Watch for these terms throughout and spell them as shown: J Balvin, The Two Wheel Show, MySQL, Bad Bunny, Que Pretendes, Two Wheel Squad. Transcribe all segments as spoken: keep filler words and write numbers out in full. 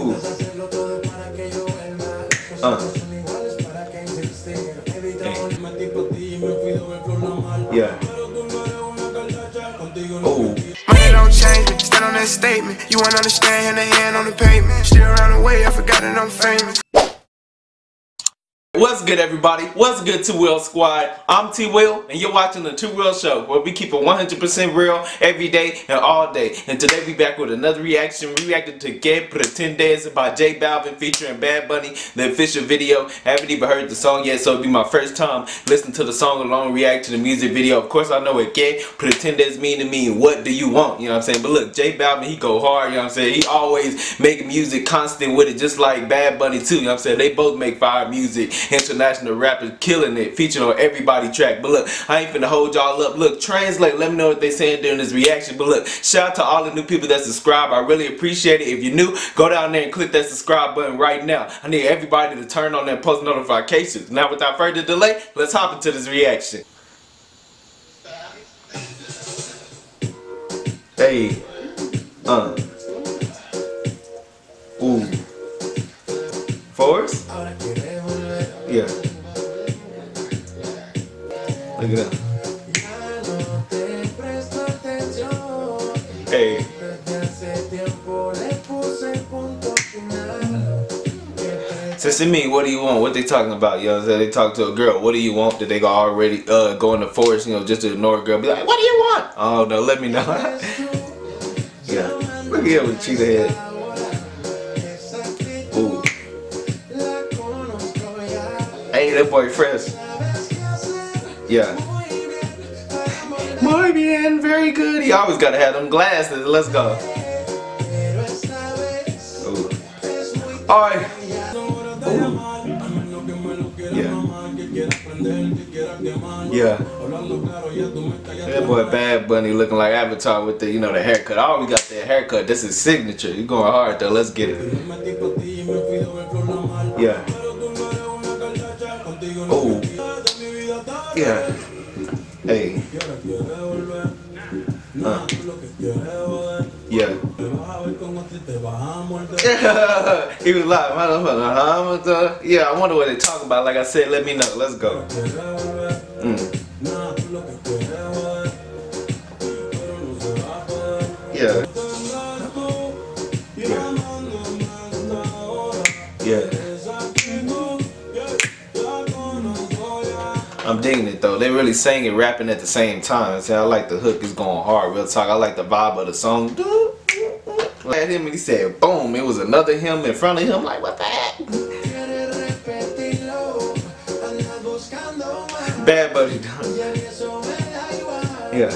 Ooh. Uh. Yeah. Oh. Money don't change me. Stand on that statement. You won't understand. Hand to hand on the pavement. Still around the way. I forgot that I'm famous. What's good, everybody? What's good, Two Wheel Squad? I'm T Wheel, and you're watching the Two Wheel Show, where we keep it one hundred percent real every day and all day. And today we back with another reaction. We reacted to Que Pretendes by J Balvin featuring Bad Bunny, the official video. I haven't even heard the song yet, so it'll be my first time listening to the song alone, react to the music video. Of course, I know what Que Pretendes mean to me. What do you want? You know what I'm saying? But look, J Balvin, he go hard. You know what I'm saying? He always make music constant with it, just like Bad Bunny too. You know what I'm saying? They both make fire music. International rappers killing it, featured on everybody track. But look, I ain't finna hold y'all up. Look, translate, let me know what they saying during this reaction. But look, shout out to all the new people that subscribe. I really appreciate it. If you're new, go down there and click that subscribe button right now. I need everybody to turn on their post notifications. Now without further delay, let's hop into this reaction. Hey, uh ooh, Forrest? Yeah. Look at that. Hey. So to me, what do you want? What they talking about? You know what I'm saying? They talk to a girl. What do you want? Did they go already uh, go in the forest, you know, just to ignore a girl? Be like, what do you want? Oh, no, let me know. Yeah. Look at him with cheetah head. Hey, that boy Fresh. Yeah. Muy bien, very good. He always gotta have them glasses. Let's go. Ooh. All right. Ooh. Yeah. Yeah. That boy Bad Bunny looking like Avatar with the, you know, the haircut. I always got that haircut. That's his signature. You're going hard though. Let's get it. Yeah. Oh, yeah. Hey. Uh. Yeah. He was like, yeah, I wonder what they talking about. Like I said, let me know. Let's go. Mm. Yeah. Yeah. Yeah. I'm digging it though. They really sang and rapping at the same time. See, I like the hook. It's going hard. Real talk. I like the vibe of the song. At him and he said, boom. It was another him in front of him. Like, what the heck? Bad Bunny. Yeah.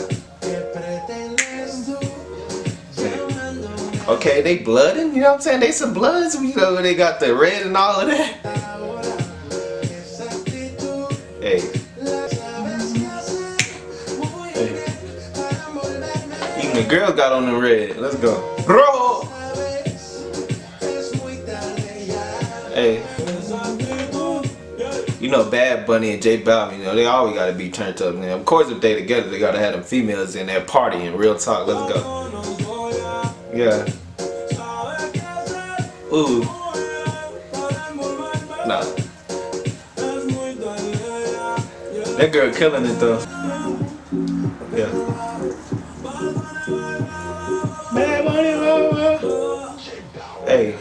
Okay, they blooding. You know what I'm saying? They some bloods. You know, they got the red and all of that. Hey. Hey. Even the girl got on the red. Let's go. Bro. Hey. You know, Bad Bunny and J Balvin, you know, they always gotta be turned up. And of course, if they together, they gotta have them females in their party and real talk. Let's go. Yeah. Ooh. Nah. That girl killing it though. Yeah. Hey.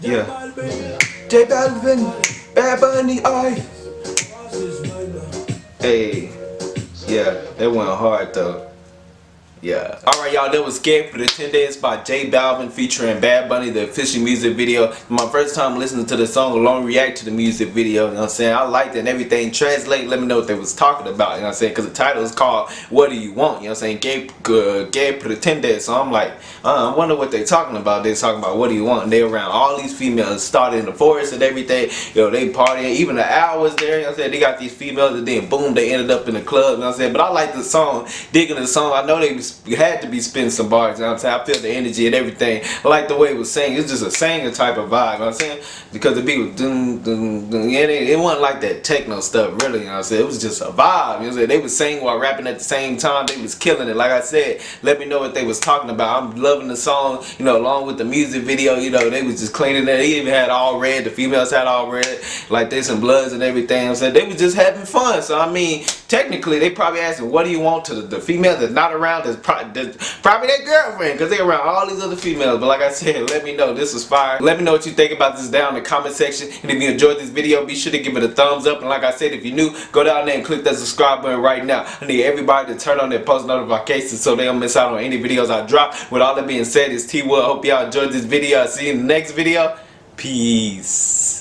Yeah. J Balvin, Bad Bunny, I. Hey. Yeah, that went hard though. Yeah. Alright y'all, that was Que Pretendes by J Balvin featuring Bad Bunny, the official music video. My first time listening to the song alone, react to the music video, you know what I'm saying? I liked it and everything. Translate, let me know what they was talking about, you know what I'm saying? Because the title is called What Do You Want, you know what I'm saying? Que, uh, Que Pretendes. So I'm like, uh, I wonder what they talking about. They talking about what do you want, and they around all these females, started in the forest and everything. Yo, they partying, even the hours there, you know what I'm saying? They got these females and then boom, they ended up in the club, you know what I'm saying? But I like the song, digging the song. I know they be you had to be spinning some bars. You know what I'm saying? I feel the energy and everything. I like the way it was singing. It's just a singer type of vibe. You know what I'm saying? Because the beat was dun, dun, dun. Yeah, they, it wasn't like that techno stuff really. You know what I'm saying? It was just a vibe. You know what I'm saying? They was singing while rapping at the same time. They was killing it. Like I said, let me know what they was talking about. I'm loving the song. You know, along with the music video. You know, they was just cleaning that. They even had all red. The females had all red. Like they some bloods and everything. You know what I'm saying? They was just having fun. So I mean, technically, they probably asking, what do you want to the, the female that's not around? That's probably, that's probably their girlfriend, because they around all these other females. But like I said, let me know. This was fire. Let me know what you think about this down in the comment section. And if you enjoyed this video, be sure to give it a thumbs up. And like I said, if you're new, go down there and click that subscribe button right now. I need everybody to turn on their post notifications so they don't miss out on any videos I drop. With all that being said, it's T Wheel. Hope y'all enjoyed this video. I'll see you in the next video. Peace.